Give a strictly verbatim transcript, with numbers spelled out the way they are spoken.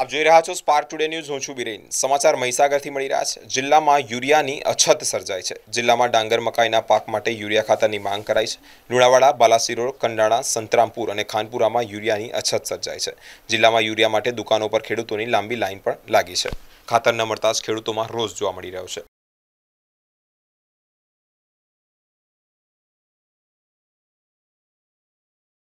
आप જોઈ રહ્યા છો સ્પાર્ક ટુડે ન્યૂઝ। હું છું બિરેન। સમાચાર મહીસાગરથી મળી રહ્યા છે। જિલ્લામાં યુરિયાની અછત સર્જાય છે। જિલ્લામાં ડાંગર મકાઈના પાક માટે યુરિયા ખાતરની માંગ કરાઈ છે। લુણાવાડા, બાલાસિરોડ, કંડાણા, સંતરામપુર અને ખાનપુરામાં યુરિયાની અછત સર્જાય છે। જિલ્લામાં યુરિયા માટે દુકાનો પર ખેડૂતોની લાંબી લાઈન પણ લાગી છે। ખાતર ન મળતા જ ખેડૂતોમાં રોષ જોવા મળી રહ્યો છે।